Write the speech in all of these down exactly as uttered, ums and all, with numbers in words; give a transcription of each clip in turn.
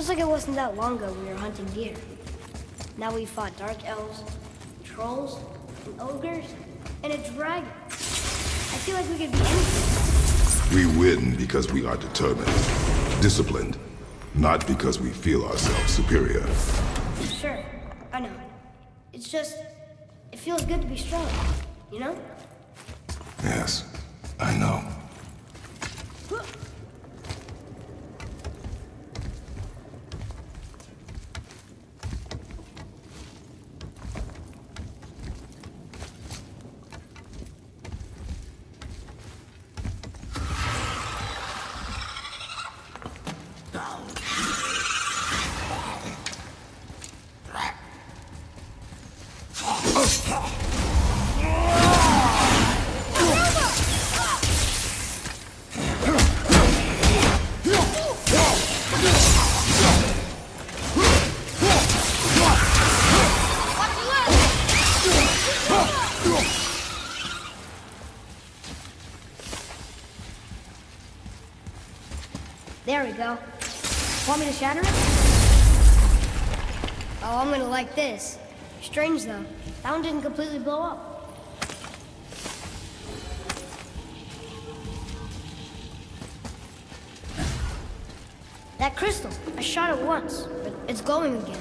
Feels like it wasn't that long ago we were hunting deer. Now we fought dark elves, trolls, and ogres, and a dragon. I feel like we could be anything. We win because we are determined, disciplined, not because we feel ourselves superior. Sure, I know. It's just, it feels good to be strong, you know? Yes, I know. There we go. Want me to shatter it? Oh, I'm gonna like this. Strange though, that one didn't completely blow up. That crystal, I shot it once, but it's glowing again.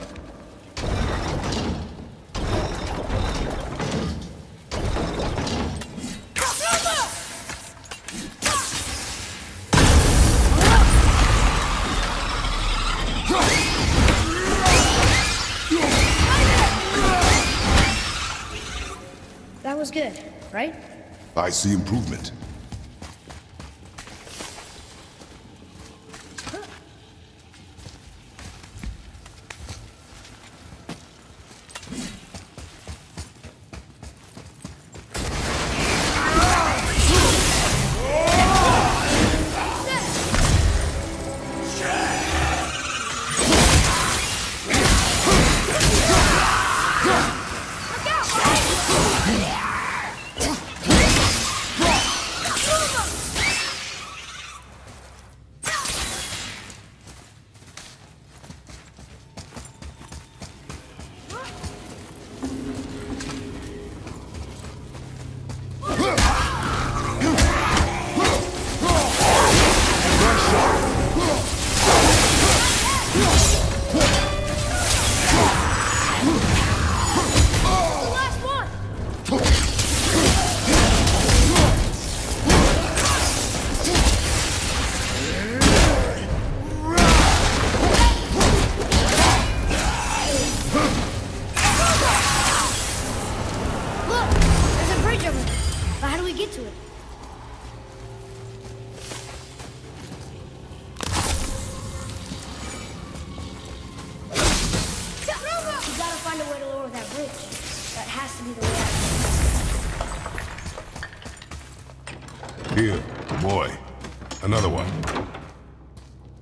Good, right? I see improvement. Huh.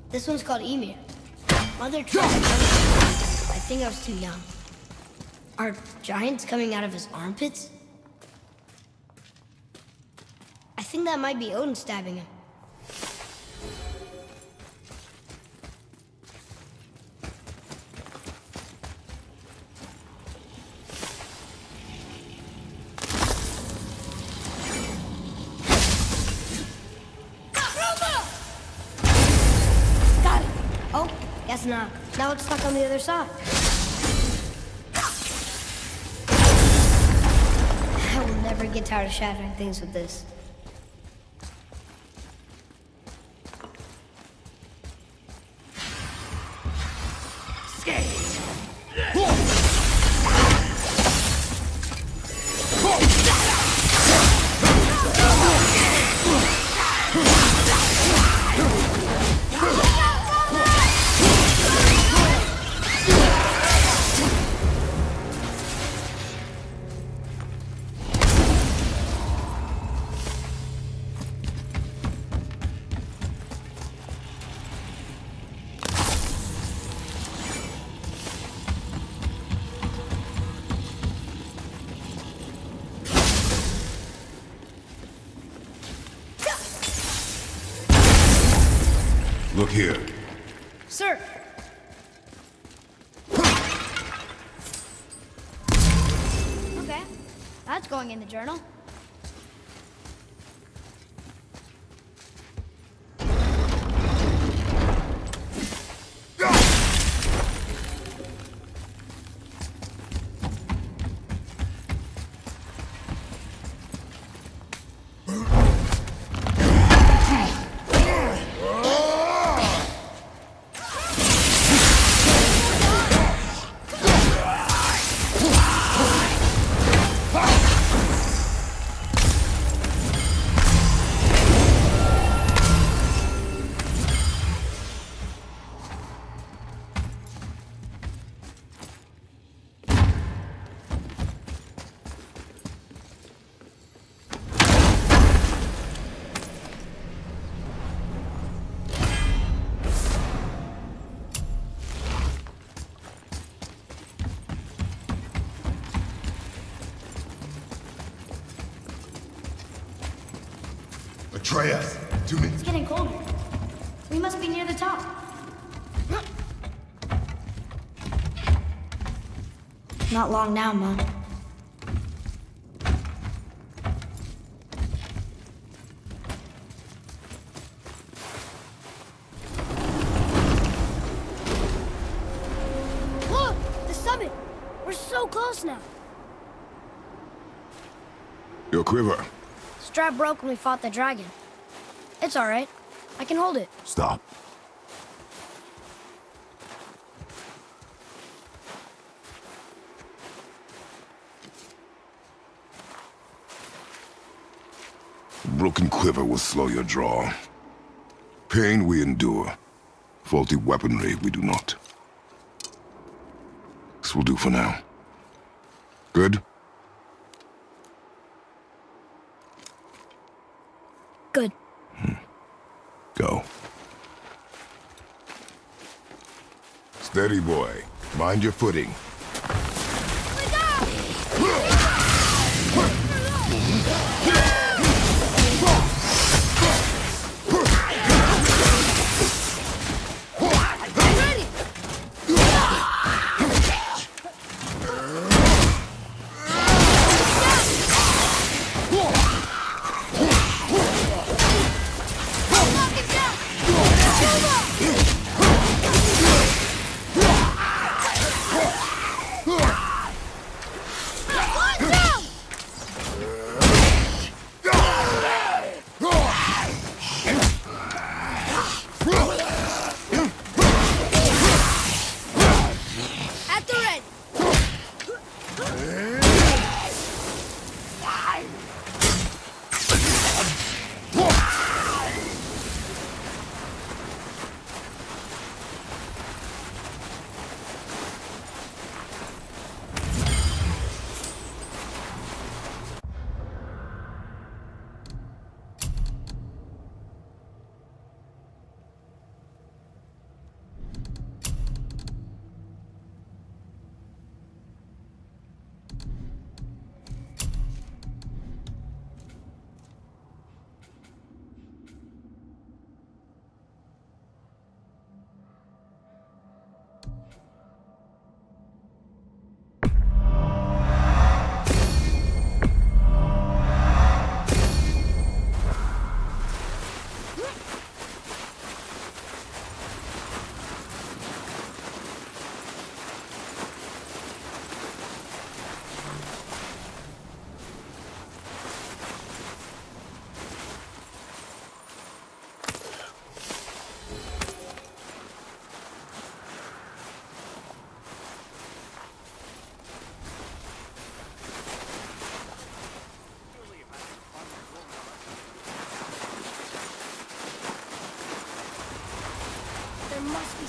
This one's called Emir. Mother tried to I think I was too young. Are giants coming out of his armpits? I think that might be Odin stabbing him. Now, now it's stuck on the other side. I will never get tired of shattering things with this. Look here. Sir, That's going in the journal. Atreus, do me. It's getting colder. We must be near the top. Not long now, Mom. Look, the summit. We're so close now. Your quiver. Strap broke when we fought the dragon. It's all right. I can hold it. Stop. A broken quiver will slow your draw. Pain we endure. Faulty weaponry we do not. This will do for now. Good? Good. Hmm. Go. Steady, boy. Mind your footing.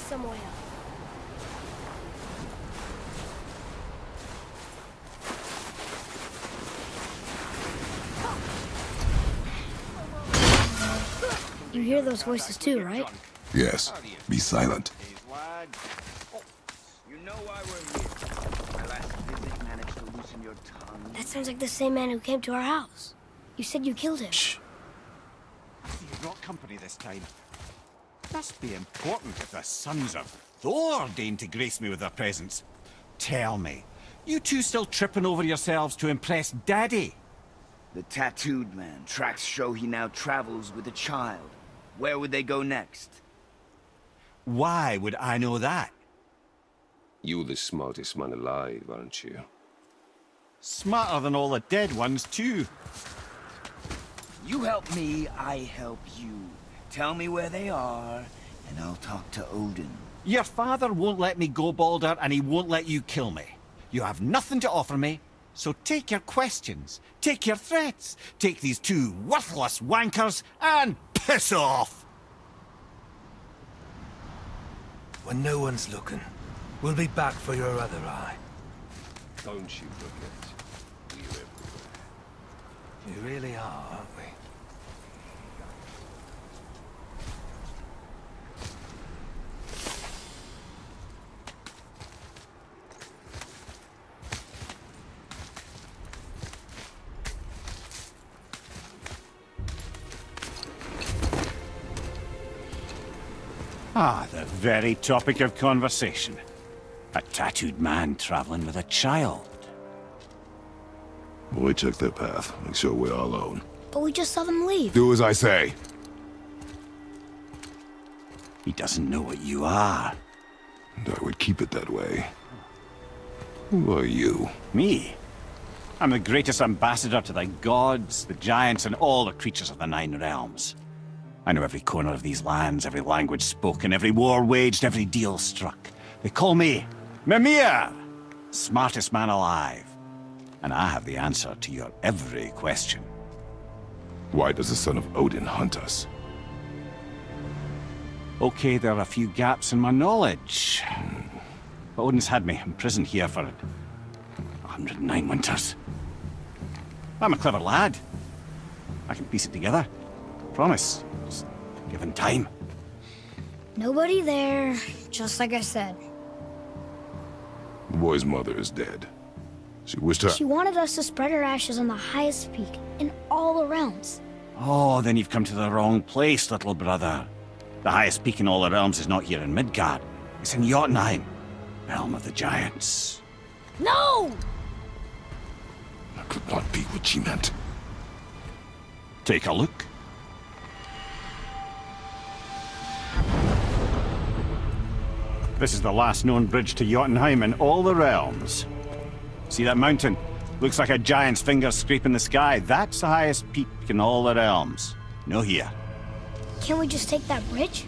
Somewhere. You hear those voices too, right? Yes. Be silent. You know why we're here. My last visit managed to loosen your tongue. That sounds like the same man who came to our house. You said you killed him. Shh. You've got company this time. Must be important if the sons of Thor deign to grace me with their presence. Tell me, You two still tripping over yourselves to impress Daddy? The tattooed man. Tracks show he now travels with a child. Where would they go next? Why would I know that? You're the smartest man alive, aren't you? Smarter than all the dead ones, too. You help me, I help you. Tell me where they are, and I'll talk to Odin. Your father won't let me go, Baldur, and he won't let you kill me. You have nothing to offer me, so take your questions, take your threats, take these two worthless wankers, and piss off! When no one's looking, we'll be back for your other eye. Don't you look at it. We're everywhere. You really are, aren't we? Ah, the very topic of conversation. A tattooed man traveling with a child. Well, we check their path. Make sure we're all alone. But we just saw them leave. Do as I say. He doesn't know what you are. And I would keep it that way. Who are you? Me? I'm the greatest ambassador to the gods, the giants, and all the creatures of the Nine Realms. I know every corner of these lands, every language spoken, every war waged, every deal struck. They call me Mimir, smartest man alive. And I have the answer to your every question. Why does the son of Odin hunt us? Okay, there are a few gaps in my knowledge. But Odin's had me imprisoned here for one hundred and nine winters. I'm a clever lad. I can piece it together. Promise. Just given time. Nobody there, just like I said. The boy's mother is dead. She wished her- She wanted us to spread her ashes on the highest peak, in all the realms. Oh, then you've come to the wrong place, little brother. The highest peak in all the realms is not here in Midgard. It's in Jotunheim, realm of the giants. No! That could not be what she meant. Take a look. This is the last known bridge to Jotunheim in all the realms. See that mountain? Looks like a giant's finger scraping the sky. That's the highest peak in all the realms. No here. Can't we just take that bridge?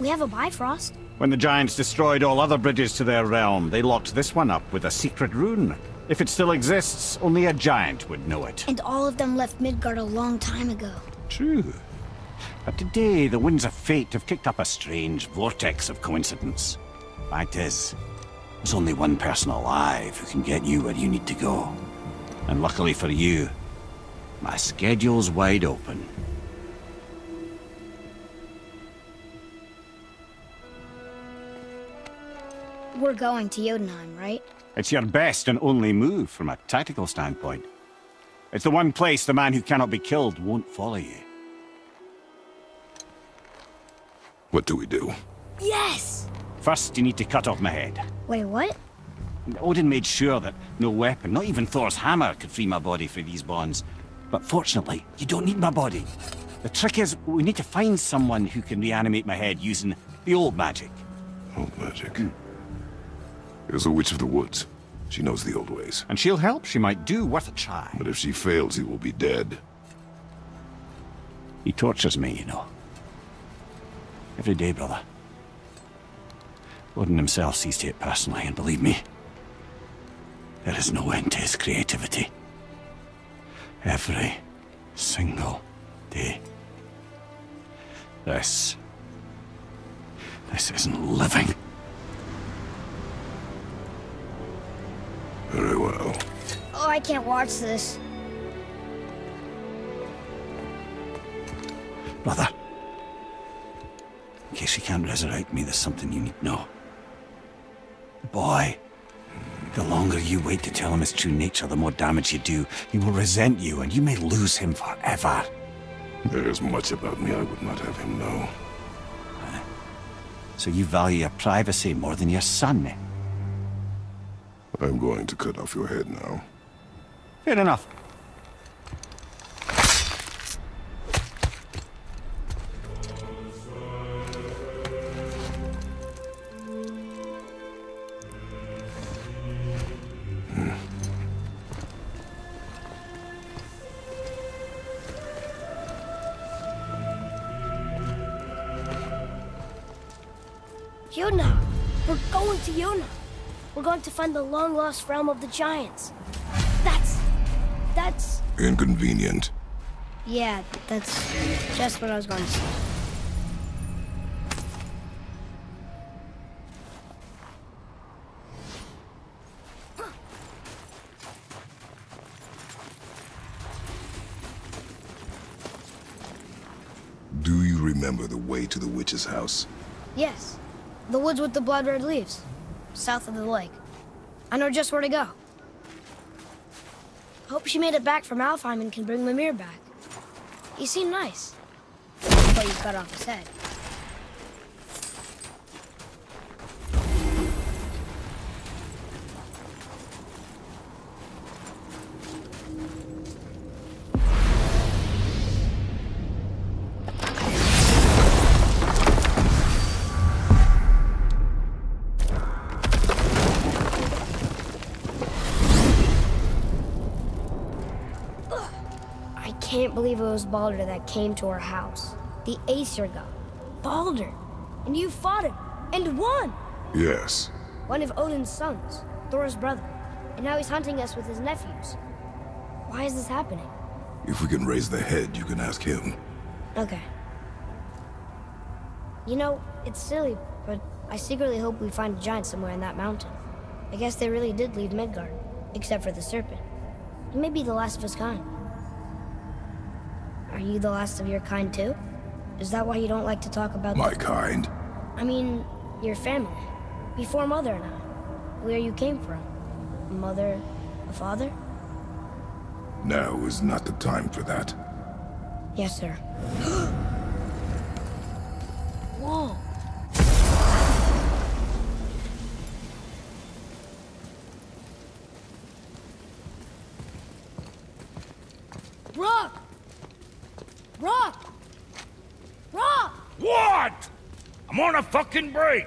We have a Bifrost. When the giants destroyed all other bridges to their realm, they locked this one up with a secret rune. If it still exists, only a giant would know it. And all of them left Midgard a long time ago. True. But today, the winds of fate have kicked up a strange vortex of coincidence. Fact is, there's only one person alive who can get you where you need to go. And luckily for you, my schedule's wide open. We're going to Jotunheim, right? It's your best and only move from a tactical standpoint. It's the one place the man who cannot be killed won't follow you. What do we do? Yes! First, you need to cut off my head. Wait, what? Odin made sure that no weapon, not even Thor's hammer, could free my body from these bonds. But fortunately, you don't need my body. The trick is, we need to find someone who can reanimate my head using the old magic. Old magic? Mm. There's a witch of the woods. She knows the old ways. And she'll help. She might do worth a try. But if she fails, he will be dead. He tortures me, you know. Every day, brother. Odin himself sees to it personally, and believe me, there is no end to his creativity. Every single day. This... this isn't living. Very well. Oh, I can't watch this. Brother. In case you can't resurrect me, there's something you need to know. The boy, the longer you wait to tell him his true nature, the more damage you do. He will resent you, and you may lose him forever. There is much about me I would not have him know. Huh? So you value your privacy more than your son? I'm going to cut off your head now. Fair enough. Jotunheim! We're going to Jotunheim! We're going to find the long-lost realm of the giants. That's... that's... inconvenient. Yeah, that's just what I was going to say. Do you remember the way to the witch's house? Yes. The woods with the blood-red leaves, south of the lake. I know just where to go. Hope she made it back from Alfheim and can bring Mimir back. He seemed nice, but you cut off his head. I can't believe it was Baldur that came to our house. The Aesir god. Baldur! And you fought him! And won! Yes. One of Odin's sons, Thor's brother. And now he's hunting us with his nephews. Why is this happening? If we can raise the head, you can ask him. Okay. You know, it's silly, but I secretly hope we find a giant somewhere in that mountain. I guess they really did leave Midgard, except for the serpent. He may be the last of his kind. Are you the last of your kind, too? Is that why you don't like to talk about... My kind? I mean, your family. Before Mother and I. Where you came from. A mother, a father? Now is not the time for that. Yes, sir. Whoa! Rock! Rock! Rock! What? I'm on a fucking break.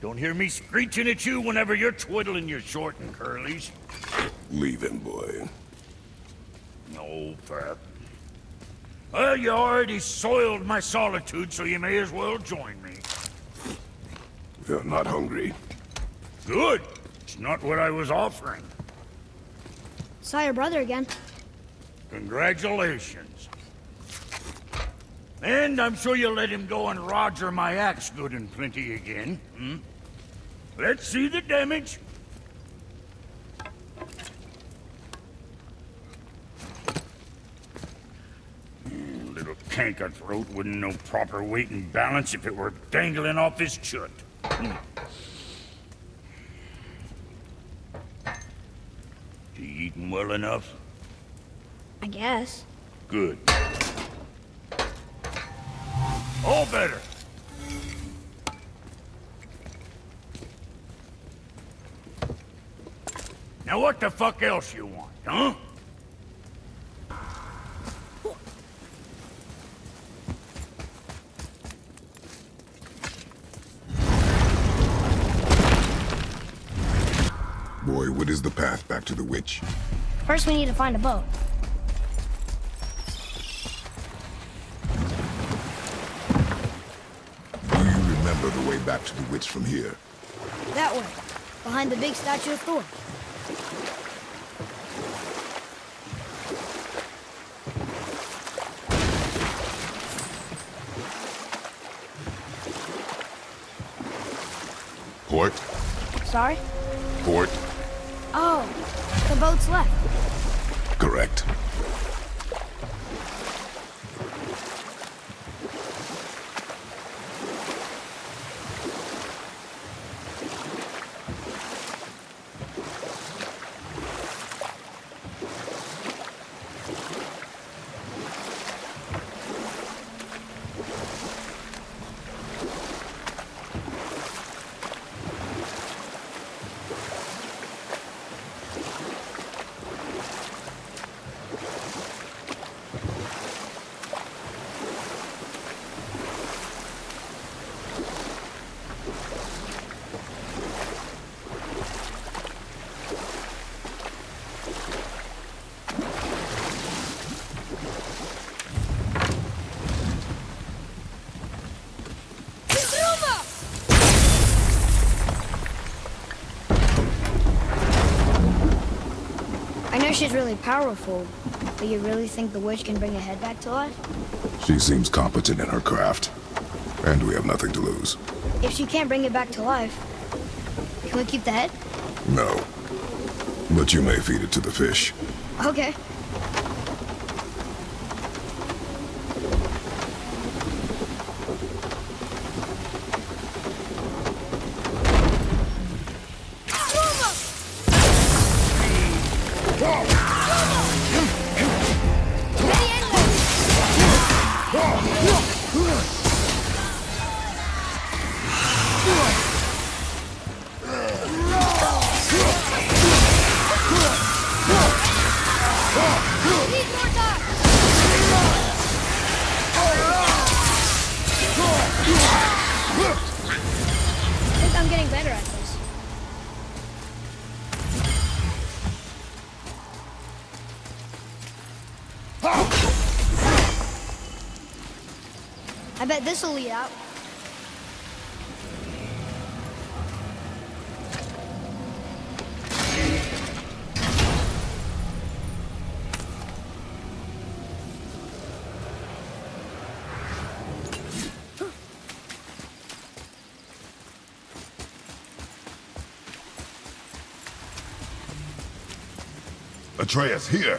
Don't hear me screeching at you whenever you're twiddling your short and curlies. Leave him, boy. No, Pep. Well, you already soiled my solitude, so you may as well join me. You're not hungry. Good. It's not what I was offering. Saw your brother again. Congratulations. And I'm sure you'll let him go and Roger my axe good and plenty again. Hmm? Let's see the damage. Mm, little canker-throat wouldn't know proper weight and balance if it were dangling off his chut. Mm. You eating well enough? I guess. Good. All better. Now what the fuck else you want, huh? Boy, what is the path back to the witch? First we need to find a boat. The way back to the witch from here. That way, behind the big statue of Thor. Port? Sorry? Port. Oh, the boat's left. Correct. wish is really powerful, but you really think the witch can bring a head back to life? She seems competent in her craft, and we have nothing to lose. If she can't bring it back to life, can we keep the head? No, but you may feed it to the fish. Okay. I bet this'll lead out. Atreus, here!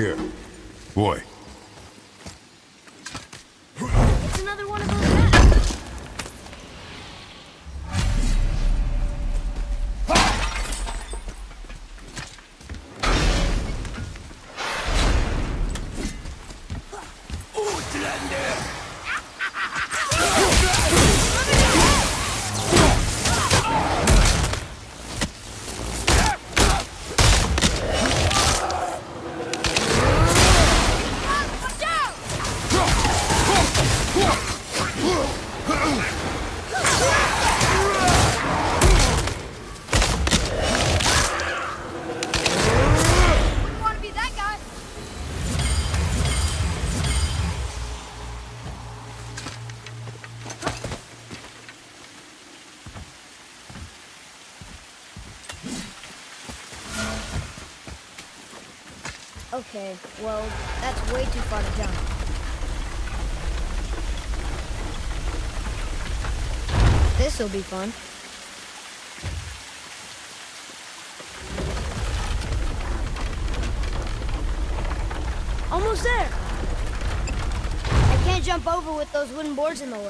Here, boy. It's another one of those hats. Okay, well, that's way too far to jump. This'll be fun. Almost there! I can't jump over with those wooden boards in the way.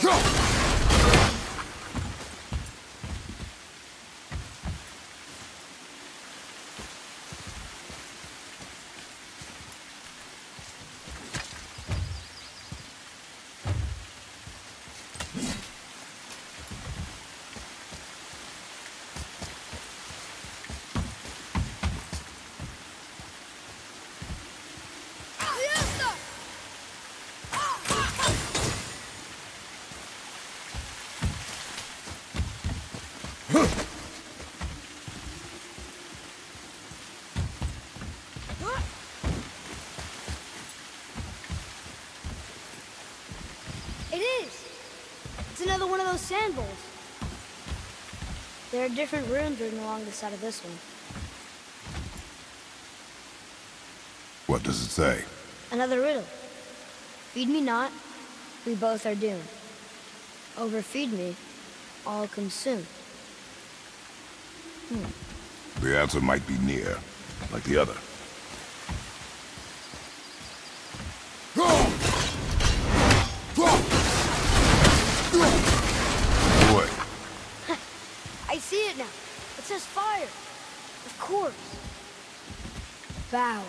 Sand bowls. There are different runes written along the side of this one. What does it say? Another riddle. Feed me not, we both are doomed. Overfeed me, all consumed. Hmm. The answer might be near, like the other. Away. I see it now. It says fire. Of course. Bow.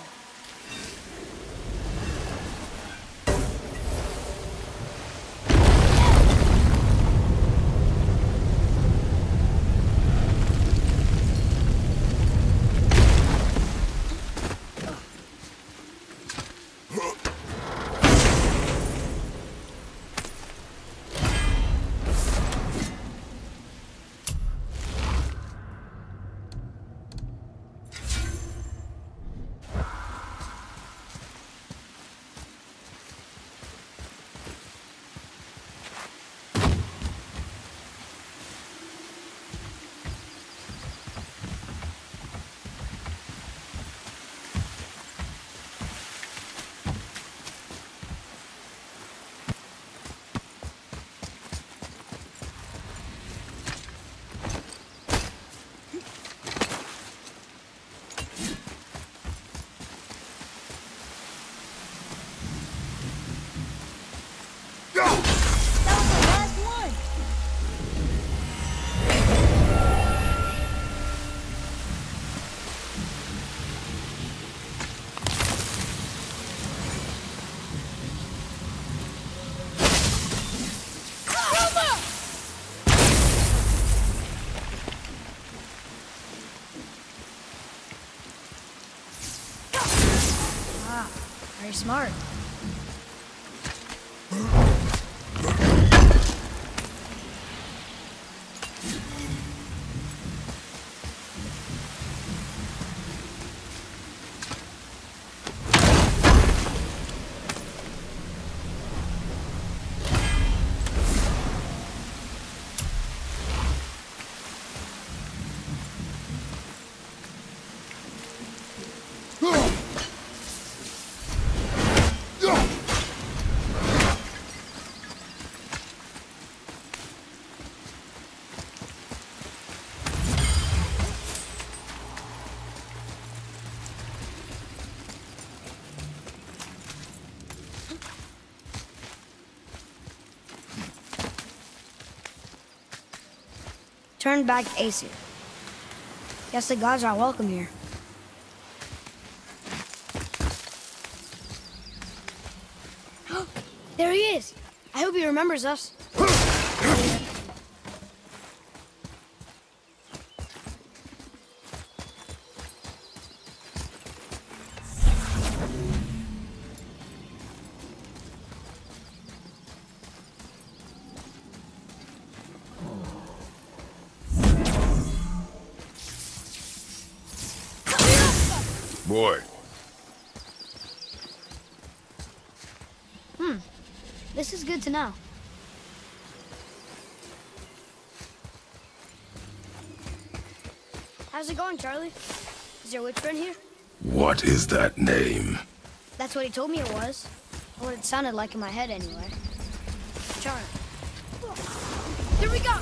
Smart. Turn back, Aesir. Guess the gods are welcome here. There he is! I hope he remembers us. Boy. Hmm. This is good to know. How's it going, Charlie? Is your witch friend here? What is that name? That's what he told me it was. Or what it sounded like in my head, anyway. Charlie. Here we go!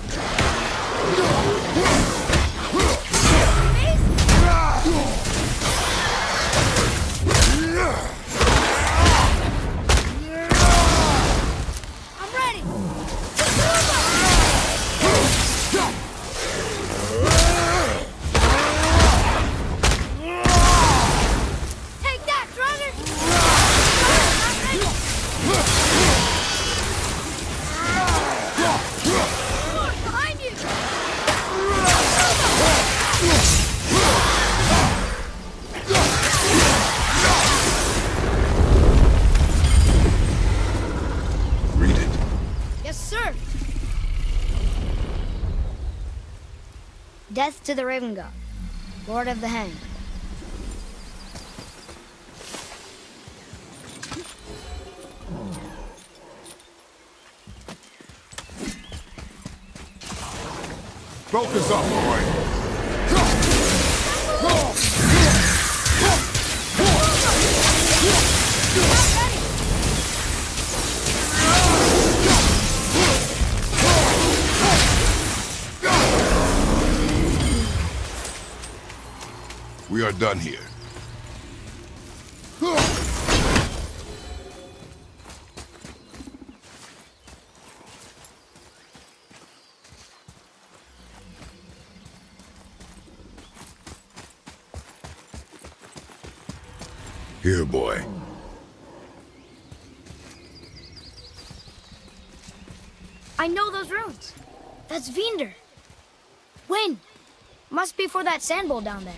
Death to the Raven God, Lord of the Hanged. Broke this up, boy. We are done here. Here, boy. I know those runes. That's Vindr. When? Must be for that sand bowl down there.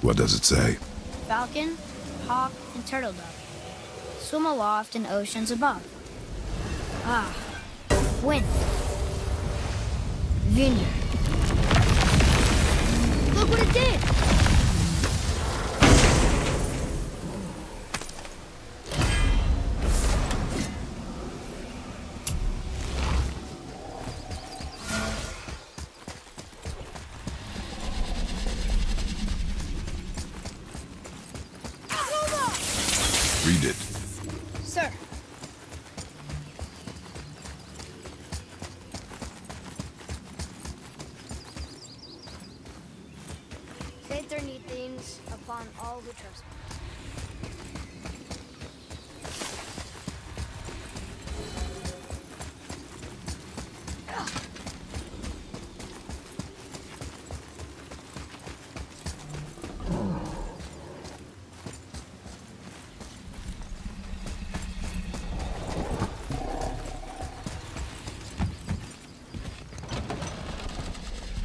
What does it say? Falcon, hawk, and turtle dove. Swim aloft in oceans above. Ah, wind. Vineyard. Look what it did!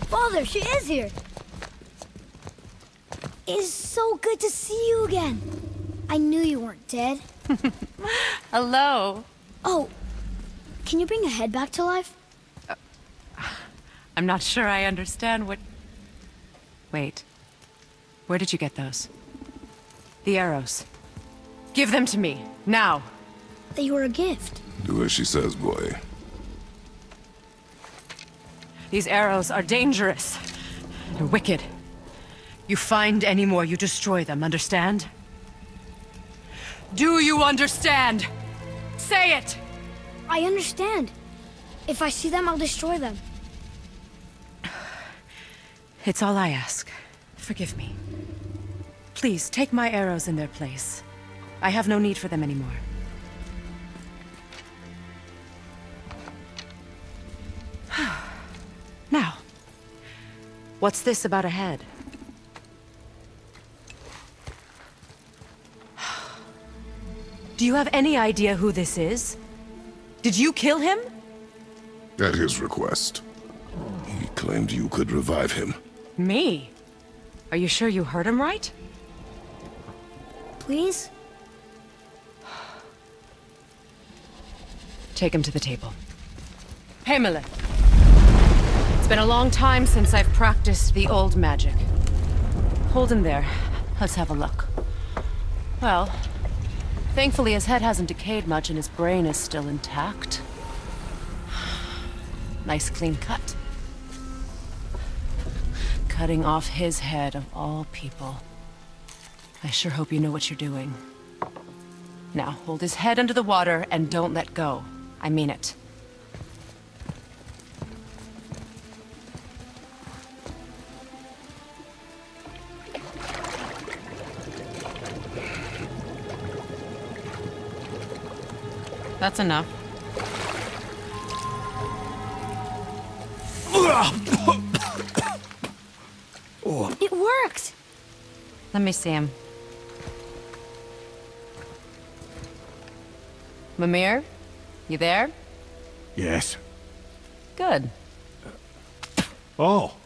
Father, she is here! It's so good to see you again. I knew you weren't dead. Hello. Oh, can you bring a head back to life? Uh, I'm not sure I understand what... Wait. Where did you get those? The arrows. Give them to me, now. They were a gift. Do as she says, boy. These arrows are dangerous. They're wicked. You find any more, you destroy them, understand? Do you understand? Say it! I understand. If I see them, I'll destroy them. It's all I ask. Forgive me. Please, take my arrows in their place. I have no need for them anymore. Now, what's this about a head? Do you have any idea who this is? Did you kill him? At his request. He claimed you could revive him. Me? Are you sure you heard him right? Please? Take him to the table. Heimele. It's been a long time since I've practiced the old magic. Hold him there. Let's have a look. Well... Thankfully, his head hasn't decayed much and his brain is still intact. Nice clean cut. Cutting off his head of all people. I sure hope you know what you're doing. Now, hold his head under the water and don't let go. I mean it. That's enough. Oh. It worked! Let me see him. Mimir? You there? Yes. Good. Oh.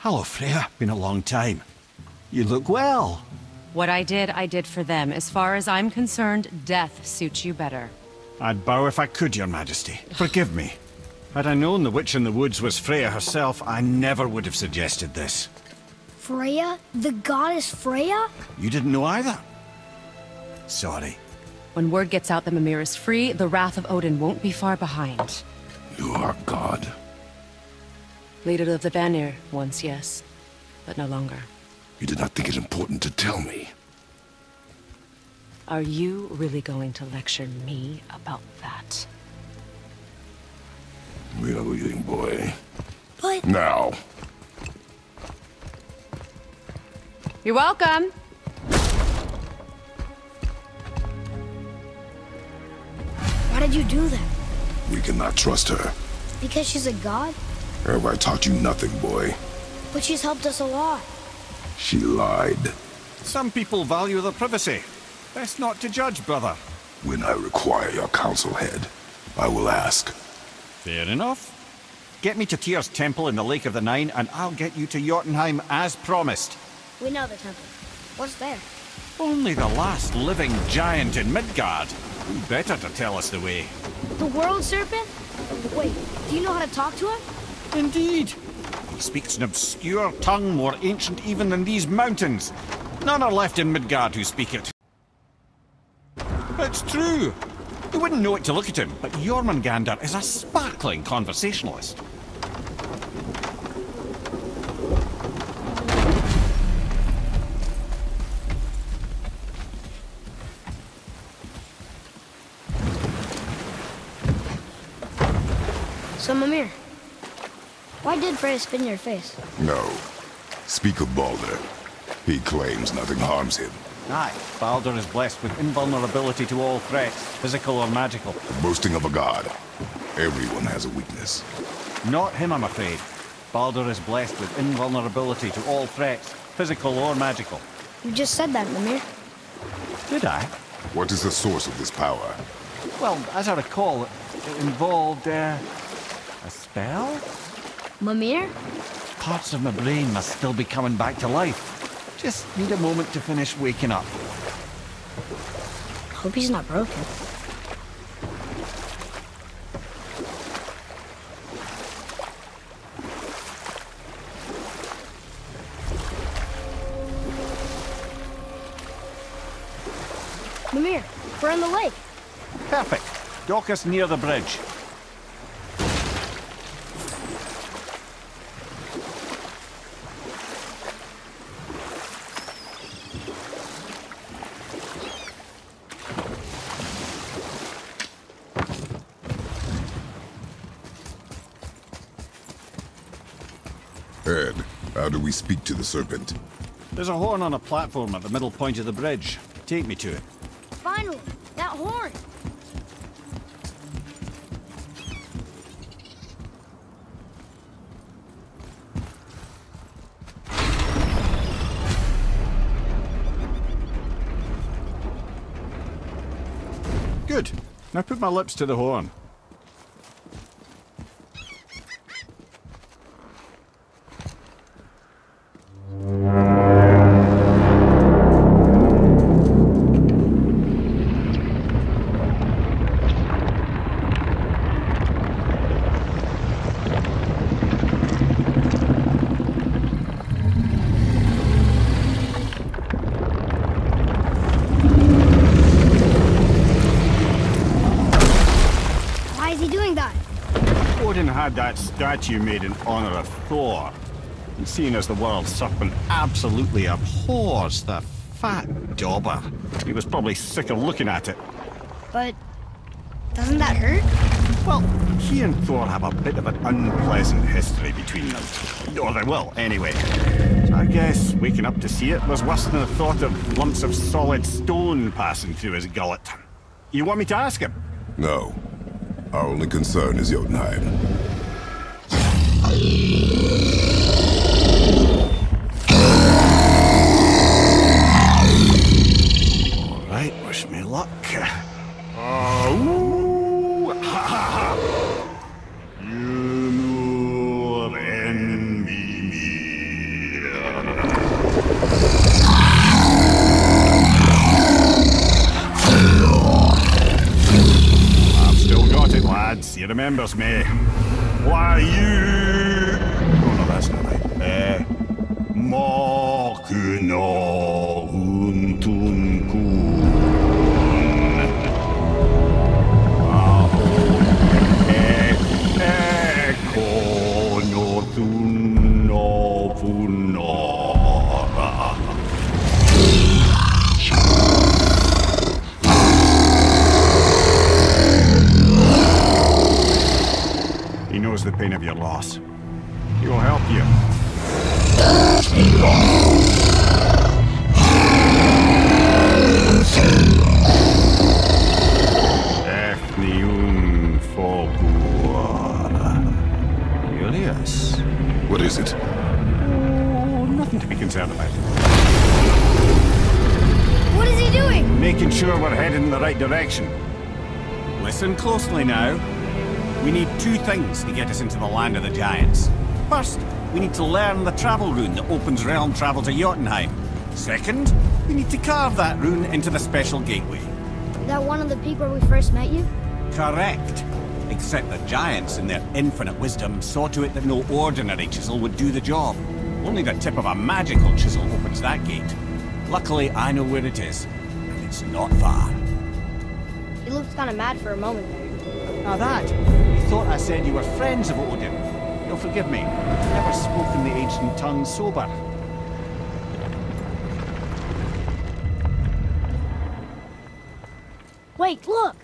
Hello, Freya. Been a long time. You look well. What I did, I did for them. As far as I'm concerned, death suits you better. I'd bow if I could, Your Majesty. Forgive me. Had I known the witch in the woods was Freya herself, I never would have suggested this. Freya? The goddess Freya? You didn't know either? Sorry. When word gets out that Mimir is free, the wrath of Odin won't be far behind. You are God. Leader of the Vanir, once, yes. But no longer. You did not think it important to tell me. Are you really going to lecture me about that? We are leaving, boy. But... Now! You're welcome! Why did you do that? We cannot trust her. Because she's a god? Have I taught you nothing, boy? But she's helped us a lot. She lied. Some people value their privacy. Best not to judge, brother. When I require your counsel, head, I will ask. Fair enough. Get me to Tyr's temple in the Lake of the Nine, and I'll get you to Jotunheim as promised. We know the temple. What's there? Only the last living giant in Midgard. Who better to tell us the way? The world serpent? Wait, do you know how to talk to him? Indeed. He speaks an obscure tongue more ancient even than these mountains. None are left in Midgard who speak it. It's true. You wouldn't know it to look at him, but Jormungandr is a sparkling conversationalist. So, Mimir, why did Freya spit in your face? No. Speak of Baldur. He claims nothing harms him. Aye, Baldur is blessed with invulnerability to all threats, physical or magical. The boasting of a god. Everyone has a weakness. Not him, I'm afraid. Baldur is blessed with invulnerability to all threats, physical or magical. You just said that, Mimir. Did I? What is the source of this power? Well, as I recall, it involved, uh, a spell? Mimir? Parts of my brain must still be coming back to life. Just need a moment to finish waking up. Hope he's not broken. Mimir, we're in the lake. Perfect. Dock us near the bridge. We speak to the serpent. There's a horn on a platform at the middle point of the bridge. Take me to it. Finally, that horn! Good. Now put my lips to the horn. That statue made in honor of Thor, and seeing as the world serpent absolutely abhors the fat dauber, he was probably sick of looking at it. But doesn't that hurt? Well, he and Thor have a bit of an unpleasant history between them. Or they will, anyway. So I guess waking up to see it was worse than the thought of lumps of solid stone passing through his gullet. You want me to ask him? No. Our only concern is Jotunheim. He remembers me. Why you... Oh no, that's not right. Eh... Makuna Huntunkun. He knows the pain of your loss. He will help you. Julius. What is it? Oh, nothing to be concerned about. What is he doing? Making sure we're headed in the right direction. Listen closely now. We need two things to get us into the land of the giants. First, we need to learn the travel rune that opens realm travel to Jotunheim. Second, we need to carve that rune into the special gateway. That one on the peak where we first met you? Correct. Except the giants, in their infinite wisdom, saw to it that no ordinary chisel would do the job. Only the tip of a magical chisel opens that gate. Luckily, I know where it is, and it's not far. He looked kind of mad for a moment there. Now that, he thought I said you were friends of Odin. You'll forgive me, I've never spoken the ancient tongue sober. Wait, look!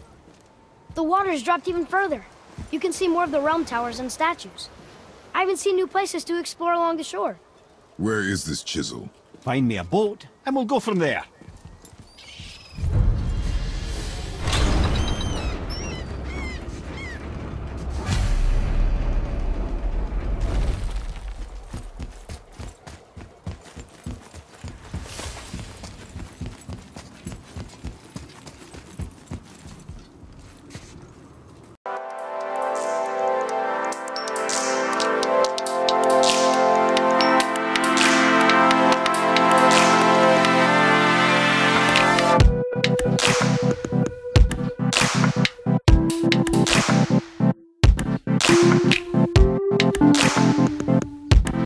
The water's dropped even further. You can see more of the realm towers and statues. I even see new places to explore along the shore. Where is this chisel? Find me a boat, and we'll go from there.